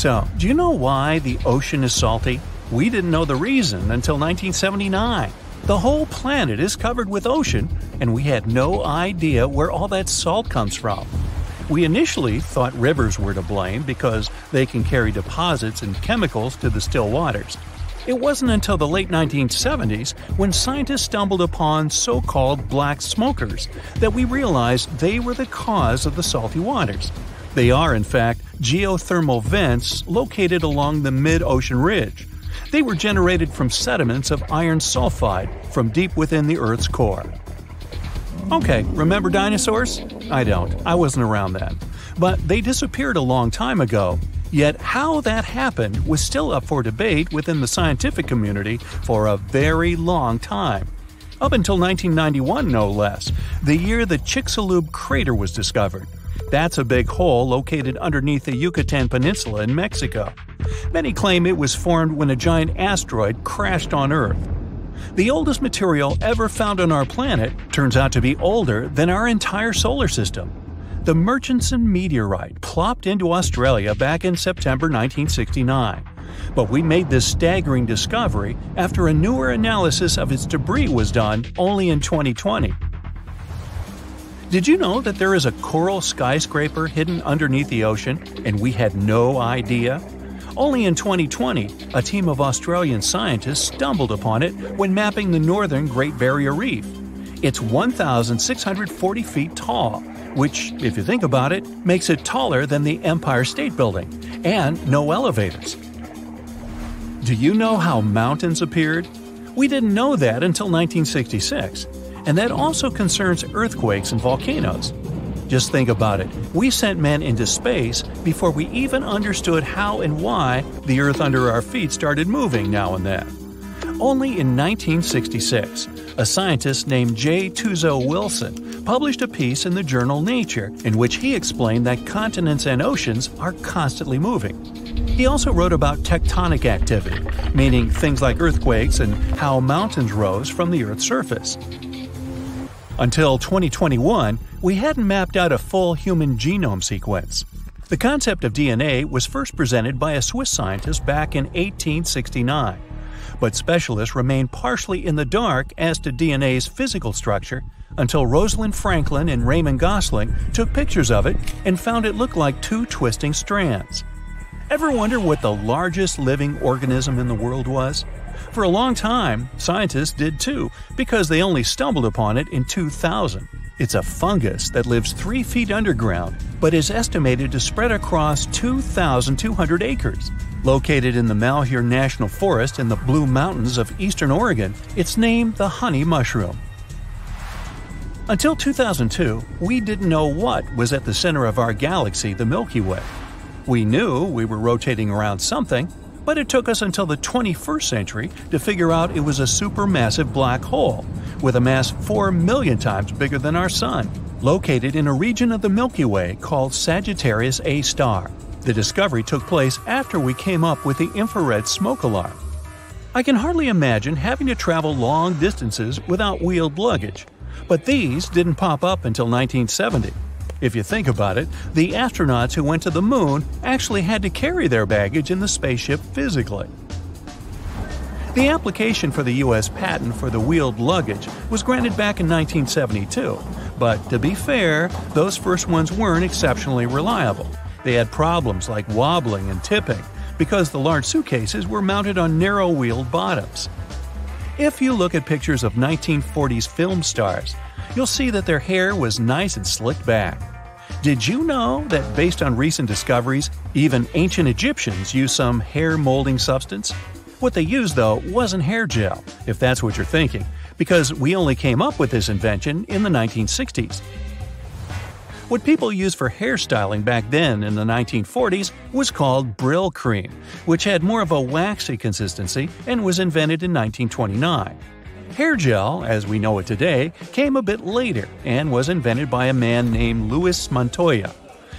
So, do you know why the ocean is salty? We didn't know the reason until 1979. The whole planet is covered with ocean, and we had no idea where all that salt comes from. We initially thought rivers were to blame because they can carry deposits and chemicals to the still waters. It wasn't until the late 1970s when scientists stumbled upon so-called black smokers that we realized they were the cause of the salty waters. They are, in fact, geothermal vents located along the mid-ocean ridge. They were generated from sediments of iron sulfide from deep within the Earth's core. Okay, remember dinosaurs? I don't. I wasn't around then. But they disappeared a long time ago. Yet how that happened was still up for debate within the scientific community for a very long time. Up until 1991, no less, the year the Chicxulub crater was discovered. That's a big hole located underneath the Yucatan Peninsula in Mexico. Many claim it was formed when a giant asteroid crashed on Earth. The oldest material ever found on our planet turns out to be older than our entire solar system. The Murchison meteorite plopped into Australia back in September 1969. But we made this staggering discovery after a newer analysis of its debris was done only in 2020. Did you know that there is a coral skyscraper hidden underneath the ocean, and we had no idea? Only in 2020, a team of Australian scientists stumbled upon it when mapping the northern Great Barrier Reef. It's 1,640 feet tall, which, if you think about it, makes it taller than the Empire State Building, and no elevators. Do you know how mountains appeared? We didn't know that until 1966. And that also concerns earthquakes and volcanoes. Just think about it. We sent men into space before we even understood how and why the Earth under our feet started moving now and then. Only in 1966, a scientist named J. Tuzo Wilson published a piece in the journal Nature in which he explained that continents and oceans are constantly moving. He also wrote about tectonic activity, meaning things like earthquakes and how mountains rose from the Earth's surface. Until 2021, we hadn't mapped out a full human genome sequence. The concept of DNA was first presented by a Swiss scientist back in 1869. But specialists remained partially in the dark as to DNA's physical structure until Rosalind Franklin and Raymond Gosling took pictures of it and found it looked like two twisting strands. Ever wonder what the largest living organism in the world was? For a long time, scientists did too, because they only stumbled upon it in 2000. It's a fungus that lives 3 feet underground, but is estimated to spread across 2,200 acres. Located in the Malheur National Forest in the Blue Mountains of eastern Oregon, it's named the honey mushroom. Until 2002, we didn't know what was at the center of our galaxy, the Milky Way. We knew we were rotating around something, but it took us until the 21st century to figure out it was a supermassive black hole with a mass 4 million times bigger than our Sun, located in a region of the Milky Way called Sagittarius A*. The discovery took place after we came up with the infrared smoke alarm. I can hardly imagine having to travel long distances without wheeled luggage, but these didn't pop up until 1970. If you think about it, the astronauts who went to the moon actually had to carry their baggage in the spaceship physically. The application for the U.S. patent for the wheeled luggage was granted back in 1972, but to be fair, those first ones weren't exceptionally reliable. They had problems like wobbling and tipping because the large suitcases were mounted on narrow-wheeled bottoms. If you look at pictures of 1940s film stars, you'll see that their hair was nice and slicked back. Did you know that based on recent discoveries, even ancient Egyptians used some hair-molding substance? What they used, though, wasn't hair gel, if that's what you're thinking, because we only came up with this invention in the 1960s. What people used for hairstyling back then in the 1940s was called Brill Cream, which had more of a waxy consistency and was invented in 1929. Hair gel, as we know it today, came a bit later and was invented by a man named Louis Montoya.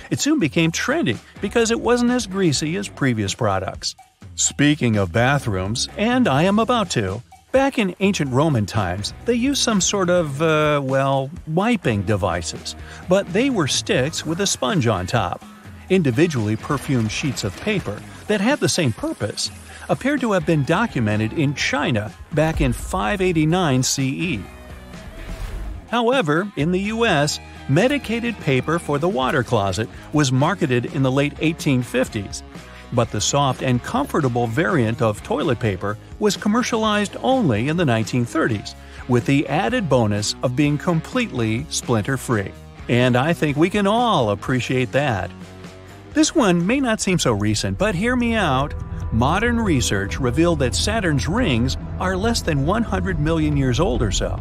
It soon became trendy because it wasn't as greasy as previous products. Speaking of bathrooms, and I am about to, back in ancient Roman times, they used some sort of, wiping devices, but they were sticks with a sponge on top. individually perfumed sheets of paper that had the same purpose, appeared to have been documented in China back in 589 CE. However, in the US, medicated paper for the water closet was marketed in the late 1850s, but the soft and comfortable variant of toilet paper was commercialized only in the 1930s, with the added bonus of being completely splinter-free. And I think we can all appreciate that. This one may not seem so recent, but hear me out. Modern research revealed that Saturn's rings are less than 100 million years old or so.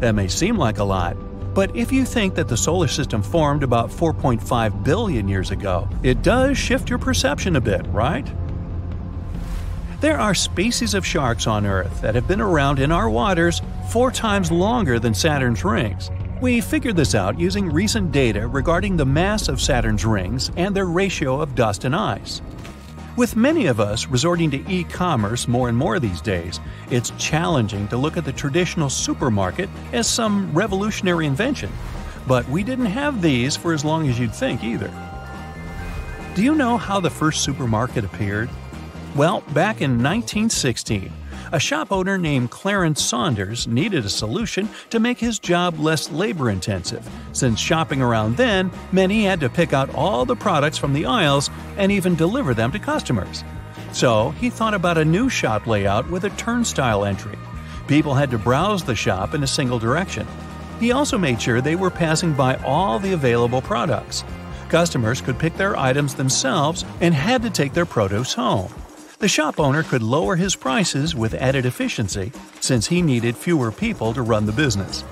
That may seem like a lot, but if you think that the solar system formed about 4.5 billion years ago, it does shift your perception a bit, right? There are species of sharks on Earth that have been around in our waters 4 times longer than Saturn's rings. We figured this out using recent data regarding the mass of Saturn's rings and their ratio of dust and ice. With many of us resorting to e-commerce more and more these days, it's challenging to look at the traditional supermarket as some revolutionary invention. But we didn't have these for as long as you'd think either. Do you know how the first supermarket appeared? Well, back in 1916, a shop owner named Clarence Saunders needed a solution to make his job less labor-intensive, since shopping around then meant he had to pick out all the products from the aisles and even deliver them to customers. So he thought about a new shop layout with a turnstile entry. People had to browse the shop in a single direction. He also made sure they were passing by all the available products. Customers could pick their items themselves and had to take their produce home. The shop owner could lower his prices with added efficiency, since he needed fewer people to run the business.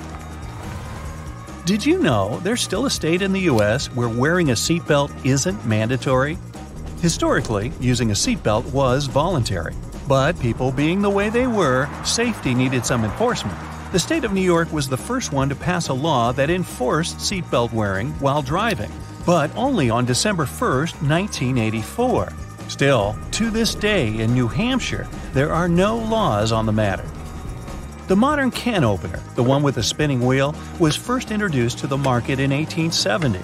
Did you know there's still a state in the US where wearing a seatbelt isn't mandatory? Historically, using a seatbelt was voluntary, but people being the way they were, safety needed some enforcement. The state of New York was the first one to pass a law that enforced seatbelt wearing while driving, but only on December 1st, 1984. Still, to this day in New Hampshire, there are no laws on the matter. The modern can opener, the one with a spinning wheel, was first introduced to the market in 1870.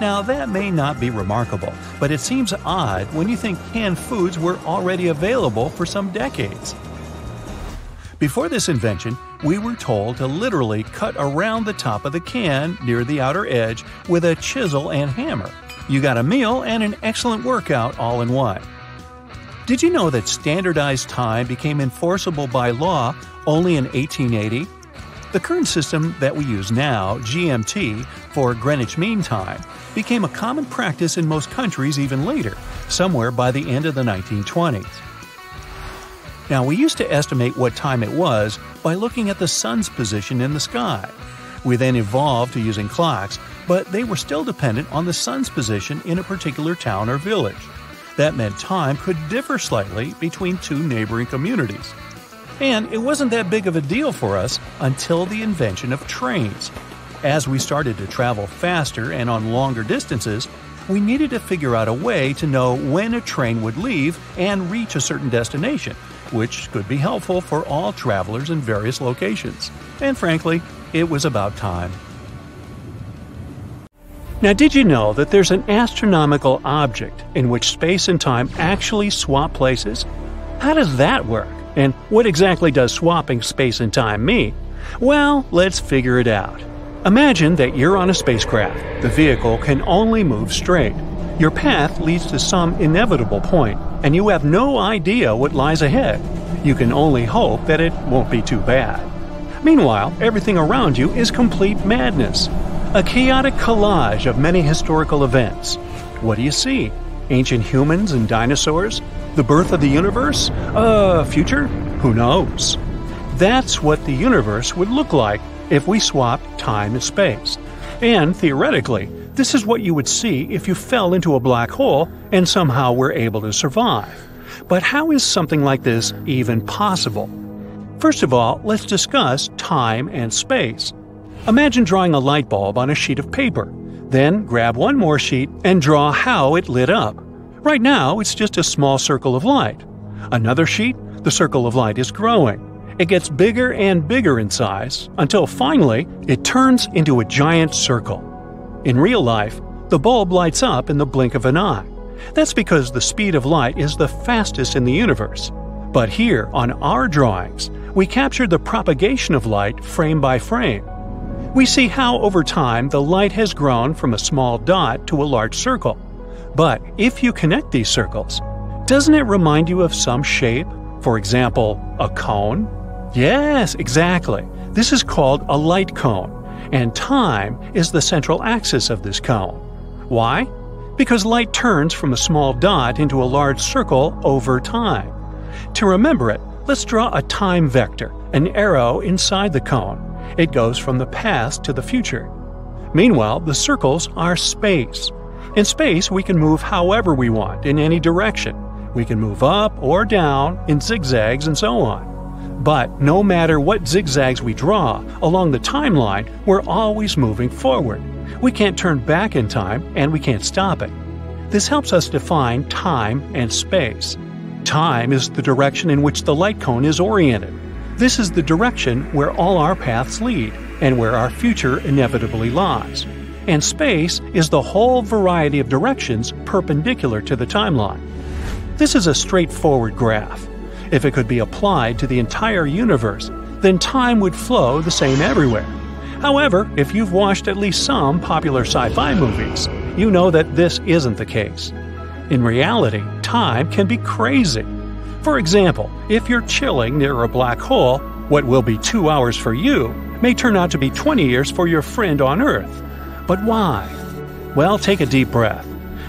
Now, that may not be remarkable, but it seems odd when you think canned foods were already available for some decades. Before this invention, we were told to literally cut around the top of the can near the outer edge with a chisel and hammer. You got a meal and an excellent workout all in one. Did you know that standardized time became enforceable by law only in 1880? The current system that we use now, GMT, for Greenwich Mean Time, became a common practice in most countries even later, somewhere by the end of the 1920s. Now, we used to estimate what time it was by looking at the sun's position in the sky. We then evolved to using clocks, but they were still dependent on the sun's position in a particular town or village. That meant time could differ slightly between 2 neighboring communities. And it wasn't that big of a deal for us until the invention of trains. As we started to travel faster and on longer distances, we needed to figure out a way to know when a train would leave and reach a certain destination, which could be helpful for all travelers in various locations. And frankly, it was about time. Now, did you know that there's an astronomical object in which space and time actually swap places? How does that work? And what exactly does swapping space and time mean? Well, let's figure it out. Imagine that you're on a spacecraft. The vehicle can only move straight. Your path leads to some inevitable point, and you have no idea what lies ahead. You can only hope that it won't be too bad. Meanwhile, everything around you is complete madness. A chaotic collage of many historical events. What do you see? Ancient humans and dinosaurs? The birth of the universe? Future? Who knows? That's what the universe would look like if we swapped time and space. And theoretically, this is what you would see if you fell into a black hole and somehow were able to survive. But how is something like this even possible? First of all, let's discuss time and space. Imagine drawing a light bulb on a sheet of paper. Then grab one more sheet and draw how it lit up. Right now, it's just a small circle of light. Another sheet, the circle of light is growing. It gets bigger and bigger in size until finally it turns into a giant circle. In real life, the bulb lights up in the blink of an eye. That's because the speed of light is the fastest in the universe. But here, on our drawings, we captured the propagation of light frame by frame. We see how over time the light has grown from a small dot to a large circle. But if you connect these circles, doesn't it remind you of some shape? For example, a cone? Yes, exactly. This is called a light cone, and time is the central axis of this cone. Why? Because light turns from a small dot into a large circle over time. To remember it, let's draw a time vector, an arrow inside the cone. It goes from the past to the future. Meanwhile, the circles are space. In space, we can move however we want, in any direction. We can move up or down, in zigzags, and so on. But no matter what zigzags we draw, along the timeline, we're always moving forward. We can't turn back in time, and we can't stop it. This helps us define time and space. Time is the direction in which the light cone is oriented. This is the direction where all our paths lead, and where our future inevitably lies. And space is the whole variety of directions perpendicular to the timeline. This is a straightforward graph. If it could be applied to the entire universe, then time would flow the same everywhere. However, if you've watched at least some popular sci-fi movies, you know that this isn't the case. In reality, time can be crazy. For example, if you're chilling near a black hole, what will be 2 hours for you may turn out to be 20 years for your friend on Earth. But why? Well, take a deep breath.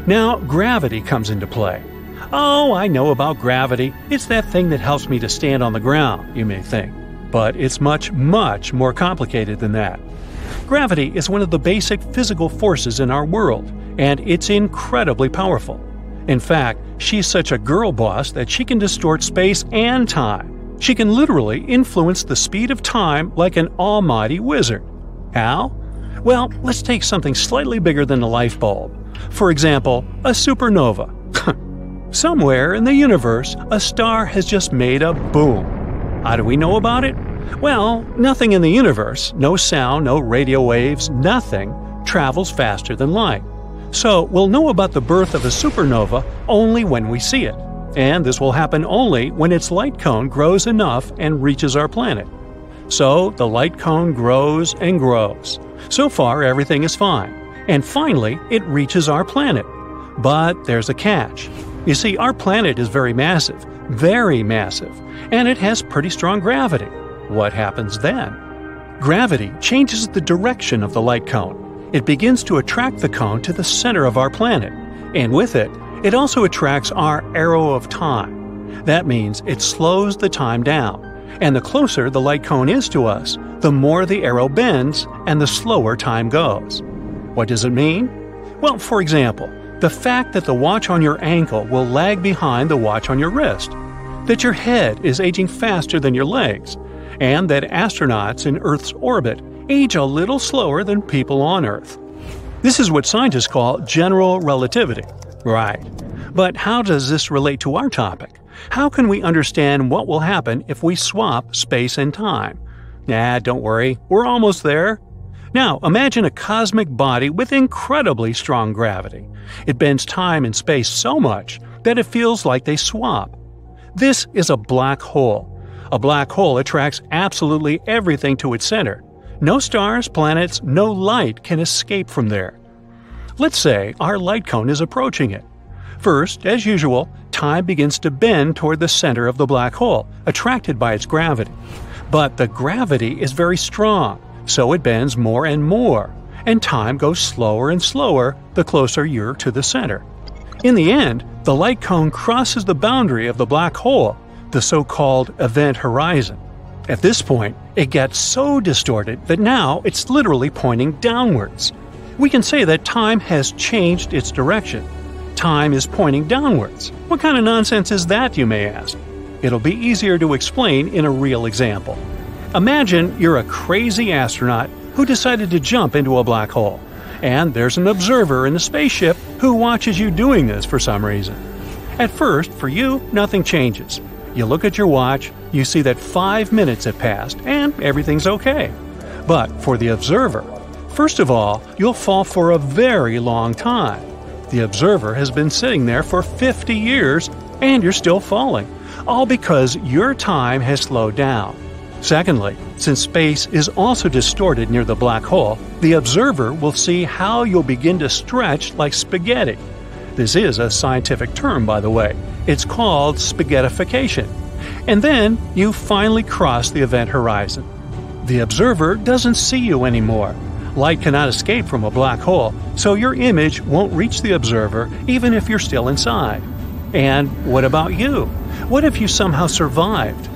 Now, gravity comes into play. Oh, I know about gravity. It's that thing that helps me to stand on the ground, you may think. But it's much, much more complicated than that. Gravity is one of the basic physical forces in our world, and it's incredibly powerful. In fact, she's such a girl boss that she can distort space and time. She can literally influence the speed of time like an almighty wizard. How? Well, let's take something slightly bigger than a light bulb. For example, a supernova. Somewhere in the universe, a star has just made a boom. How do we know about it? Well, nothing in the universe, no sound, no radio waves, nothing, travels faster than light. So we'll know about the birth of a supernova only when we see it. And this will happen only when its light cone grows enough and reaches our planet. So the light cone grows and grows. So far, everything is fine. And finally, it reaches our planet. But there's a catch. You see, our planet is very massive, and it has pretty strong gravity. What happens then? Gravity changes the direction of the light cone. It begins to attract the cone to the center of our planet. And with it, it also attracts our arrow of time. That means it slows the time down. And the closer the light cone is to us, the more the arrow bends and the slower time goes. What does it mean? Well, for example, the fact that the watch on your ankle will lag behind the watch on your wrist, that your head is aging faster than your legs, and that astronauts in Earth's orbit age a little slower than people on Earth. This is what scientists call general relativity. Right. But how does this relate to our topic? How can we understand what will happen if we swap space and time? Nah, don't worry, we're almost there. Now, imagine a cosmic body with incredibly strong gravity. It bends time and space so much that it feels like they swap. This is a black hole. A black hole attracts absolutely everything to its center. No stars, planets, no light can escape from there. Let's say our light cone is approaching it. First, as usual, time begins to bend toward the center of the black hole, attracted by its gravity. But the gravity is very strong, so it bends more and more, and time goes slower and slower the closer you're to the center. In the end, the light cone crosses the boundary of the black hole, the so-called event horizon. At this point, it gets so distorted that now it's literally pointing downwards. We can say that time has changed its direction. Time is pointing downwards. What kind of nonsense is that, you may ask? It'll be easier to explain in a real example. Imagine you're a crazy astronaut who decided to jump into a black hole, and there's an observer in the spaceship who watches you doing this for some reason. At first, for you, nothing changes. You look at your watch, you see that 5 minutes have passed, and everything's okay. But for the observer, First of all, you'll fall for a very long time. The observer has been sitting there for 50 years and you're still falling, all because your time has slowed down. Secondly, since space is also distorted near the black hole, the observer will see how you'll begin to stretch like spaghetti. This is a scientific term, by the way. It's called spaghettification. And then you finally cross the event horizon. The observer doesn't see you anymore. Light cannot escape from a black hole, so your image won't reach the observer even if you're still inside. And what about you? What if you somehow survived?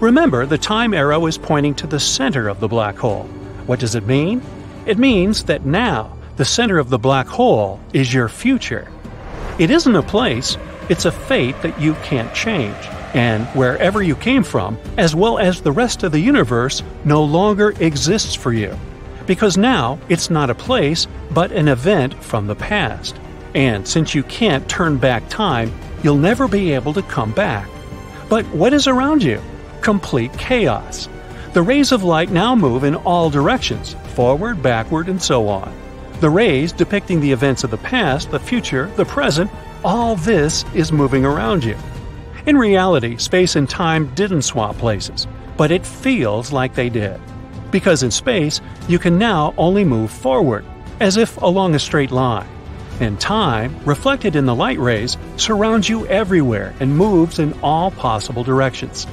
Remember, the time arrow is pointing to the center of the black hole. What does it mean? It means that now the center of the black hole is your future. It isn't a place, it's a fate that you can't change. And wherever you came from, as well as the rest of the universe, no longer exists for you. Because now it's not a place, but an event from the past. And since you can't turn back time, you'll never be able to come back. But what is around you? Complete chaos. The rays of light now move in all directions, forward, backward, and so on. The rays depicting the events of the past, the future, the present, all this is moving around you. In reality, space and time didn't swap places, but it feels like they did. Because in space, you can now only move forward, as if along a straight line. And time, reflected in the light rays, surrounds you everywhere and moves in all possible directions.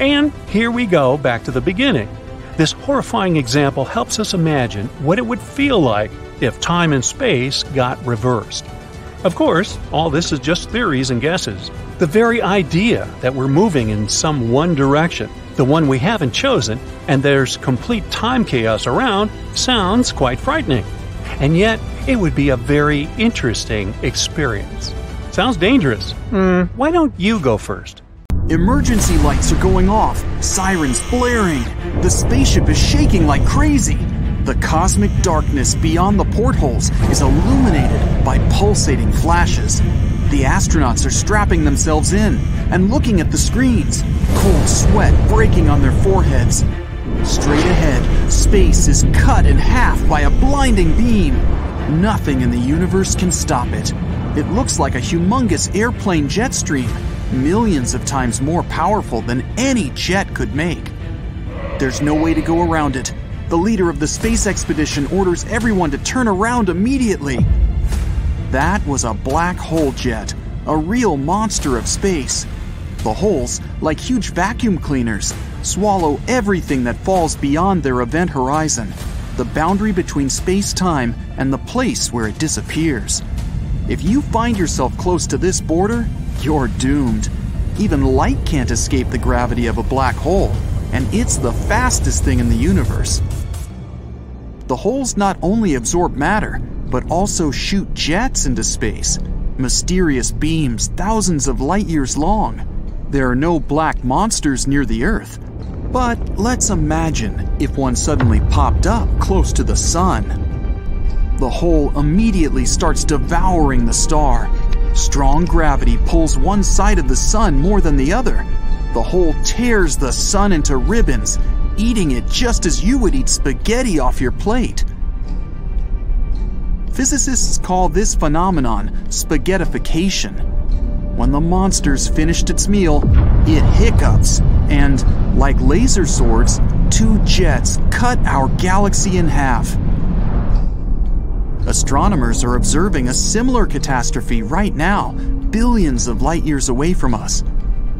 And here we go back to the beginning. This horrifying example helps us imagine what it would feel like if time and space got reversed. Of course, all this is just theories and guesses. The very idea that we're moving in some one direction, the one we haven't chosen, and there's complete time chaos around, sounds quite frightening. And yet, it would be a very interesting experience. Sounds dangerous. Why don't you go first? Emergency lights are going off, sirens blaring. The spaceship is shaking like crazy. The cosmic darkness beyond the portholes is illuminated by pulsating flashes. The astronauts are strapping themselves in and looking at the screens, cold sweat breaking on their foreheads. Straight ahead, space is cut in half by a blinding beam. Nothing in the universe can stop it. It looks like a humongous airplane jet stream, millions of times more powerful than any jet could make. There's no way to go around it. The leader of the space expedition orders everyone to turn around immediately. That was a black hole jet, a real monster of space. The holes, like huge vacuum cleaners, swallow everything that falls beyond their event horizon, the boundary between space-time and the place where it disappears. If you find yourself close to this border, you're doomed. Even light can't escape the gravity of a black hole, and it's the fastest thing in the universe. The holes not only absorb matter, but also shoot jets into space, mysterious beams thousands of light years long. There are no black monsters near the Earth. But let's imagine if one suddenly popped up close to the sun. The hole immediately starts devouring the star. Strong gravity pulls one side of the sun more than the other. The hole tears the sun into ribbons, eating it just as you would eat spaghetti off your plate. Physicists call this phenomenon spaghettification. When the monster's finished its meal, it hiccups, and, like laser swords, two jets cut our galaxy in half. Astronomers are observing a similar catastrophe right now, billions of light years away from us.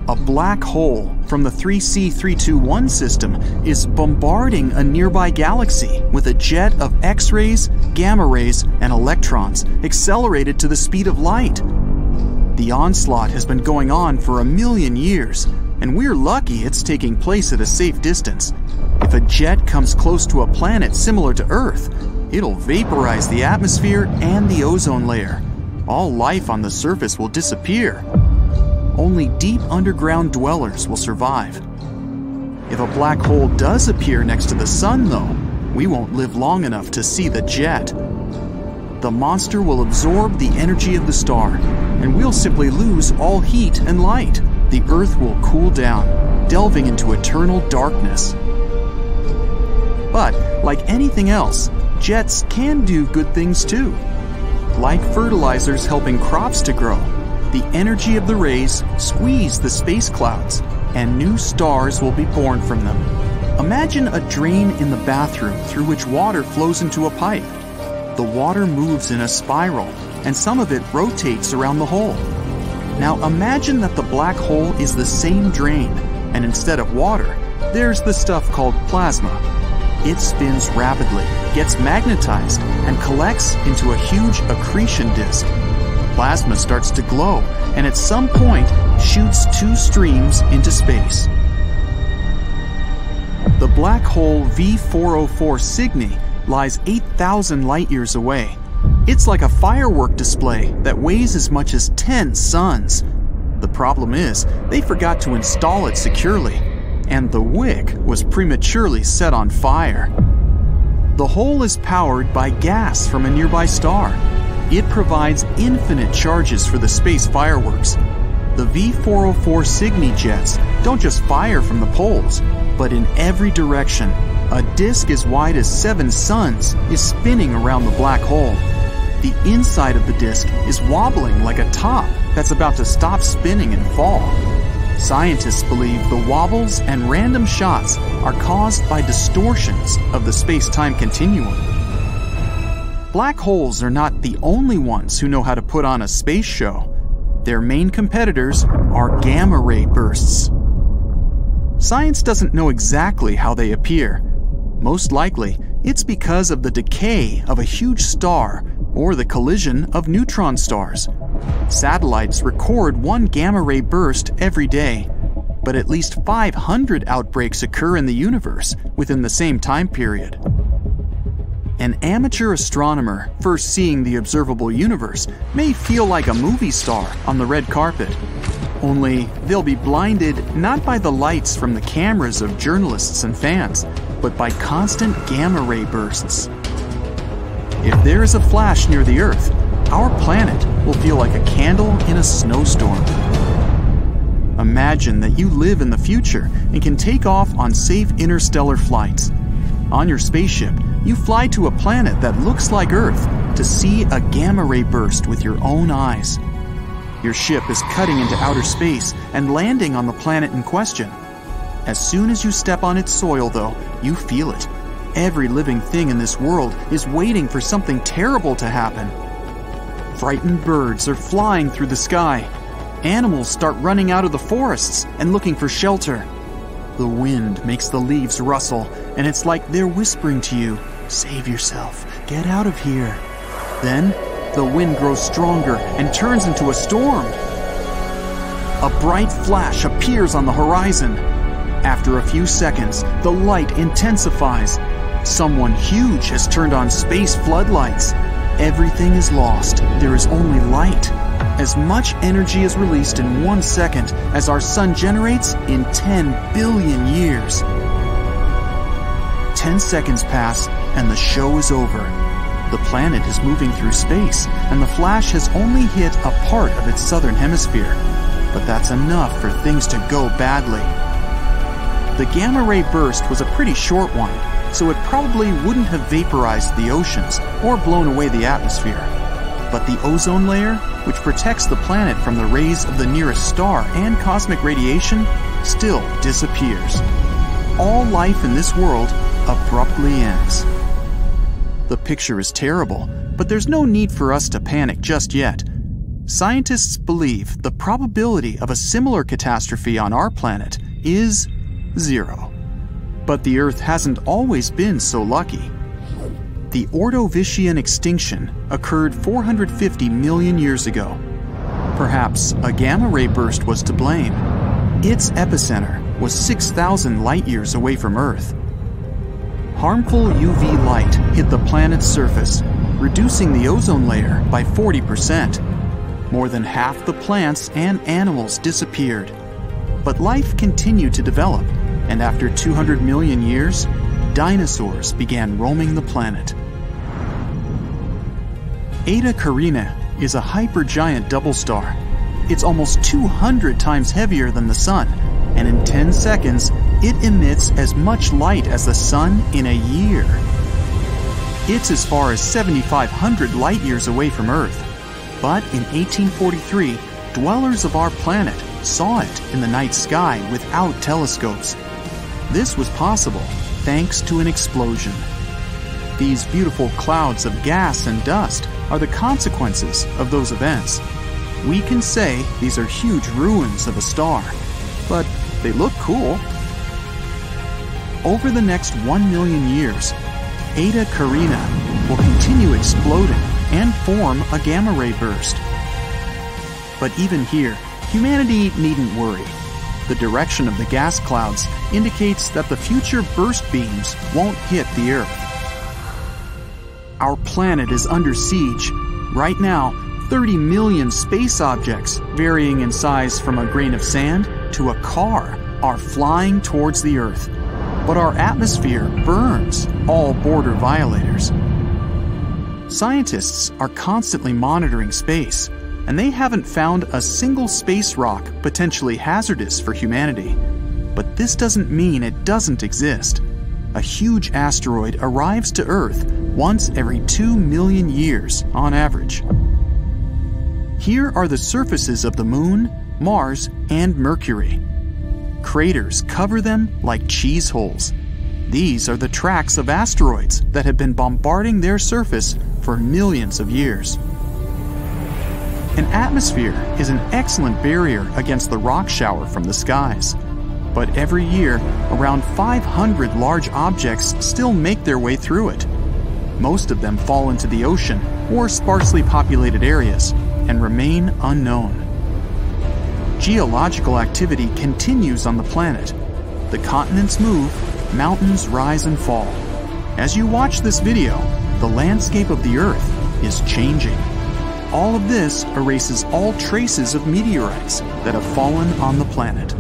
A black hole from the 3C321 system is bombarding a nearby galaxy with a jet of X-rays, gamma rays, and electrons accelerated to the speed of light. The onslaught has been going on for 1 million years, and we're lucky it's taking place at a safe distance. If a jet comes close to a planet similar to Earth, it'll vaporize the atmosphere and the ozone layer. All life on the surface will disappear. Only deep underground dwellers will survive. If a black hole does appear next to the sun, though, we won't live long enough to see the jet. The monster will absorb the energy of the star, and we'll simply lose all heat and light. The Earth will cool down, delving into eternal darkness. But, like anything else, jets can do good things too, like fertilizers helping crops to grow. The energy of the rays squeeze the space clouds, and new stars will be born from them. Imagine a drain in the bathroom through which water flows into a pipe. The water moves in a spiral, and some of it rotates around the hole. Now imagine that the black hole is the same drain, and instead of water, there's the stuff called plasma. It spins rapidly, gets magnetized, and collects into a huge accretion disk. Plasma starts to glow, and at some point, shoots two streams into space. The black hole V404 Cygni lies 8,000 light-years away. It's like a firework display that weighs as much as 10 suns. The problem is, they forgot to install it securely, and the wick was prematurely set on fire. The hole is powered by gas from a nearby star. It provides infinite charges for the space fireworks. The V404 Cygni jets don't just fire from the poles, but in every direction. A disk as wide as 7 suns is spinning around the black hole. The inside of the disk is wobbling like a top that's about to stop spinning and fall. Scientists believe the wobbles and random shots are caused by distortions of the space-time continuum. Black holes are not the only ones who know how to put on a space show. Their main competitors are gamma-ray bursts. Science doesn't know exactly how they appear. Most likely, it's because of the decay of a huge star or the collision of neutron stars. Satellites record one gamma-ray burst every day, but at least 500 outbreaks occur in the universe within the same time period. An amateur astronomer first seeing the observable universe may feel like a movie star on the red carpet. Only they'll be blinded not by the lights from the cameras of journalists and fans, but by constant gamma-ray bursts. If there is a flash near the Earth, our planet will feel like a candle in a snowstorm. Imagine that you live in the future and can take off on safe interstellar flights. On your spaceship, you fly to a planet that looks like Earth to see a gamma-ray burst with your own eyes. Your ship is cutting into outer space and landing on the planet in question. As soon as you step on its soil, though, you feel it. Every living thing in this world is waiting for something terrible to happen. Frightened birds are flying through the sky. Animals start running out of the forests and looking for shelter. The wind makes the leaves rustle, and it's like they're whispering to you, "Save yourself, get out of here." Then, the wind grows stronger and turns into a storm. A bright flash appears on the horizon. After a few seconds, the light intensifies. Someone huge has turned on space floodlights. Everything is lost. There is only light. As much energy is released in 1 second as our sun generates in 10 billion years. 10 seconds pass, and the show is over. The planet is moving through space, and the flash has only hit a part of its southern hemisphere. But that's enough for things to go badly. The gamma-ray burst was a pretty short one, so it probably wouldn't have vaporized the oceans or blown away the atmosphere. But the ozone layer, which protects the planet from the rays of the nearest star and cosmic radiation, still disappears. All life in this world abruptly ends. The picture is terrible, but there's no need for us to panic just yet. Scientists believe the probability of a similar catastrophe on our planet is 0. But the Earth hasn't always been so lucky. The Ordovician extinction occurred 450 million years ago. Perhaps a gamma-ray burst was to blame. Its epicenter was 6,000 light-years away from Earth. Harmful UV light hit the planet's surface, reducing the ozone layer by 40%. More than half the plants and animals disappeared. But life continued to develop, and after 200 million years, dinosaurs began roaming the planet. Eta Carinae is a hypergiant double star. It's almost 200 times heavier than the Sun, and in 10 seconds, it emits as much light as the Sun in a year. It's as far as 7,500 light-years away from Earth. But in 1843, dwellers of our planet saw it in the night sky without telescopes. This was possible thanks to an explosion. These beautiful clouds of gas and dust are the consequences of those events. We can say these are huge ruins of a star, but they look cool. Over the next 1 million years, Eta Carinae will continue exploding and form a gamma ray burst. But even here, humanity needn't worry. The direction of the gas clouds indicates that the future burst beams won't hit the Earth. Our planet is under siege. Right now, 30 million space objects, varying in size from a grain of sand to a car, are flying towards the Earth. But our atmosphere burns all border violators. Scientists are constantly monitoring space, and they haven't found a single space rock potentially hazardous for humanity. But this doesn't mean it doesn't exist. A huge asteroid arrives to Earth once every 2 million years on average. Here are the surfaces of the Moon, Mars, and Mercury. Craters cover them like cheese holes. These are the tracks of asteroids that have been bombarding their surface for millions of years. An atmosphere is an excellent barrier against the rock shower from the skies. But every year, around 500 large objects still make their way through it. Most of them fall into the ocean or sparsely populated areas and remain unknown. Geological activity continues on the planet. The continents move, mountains rise and fall. As you watch this video, the landscape of the Earth is changing. All of this erases all traces of meteorites that have fallen on the planet.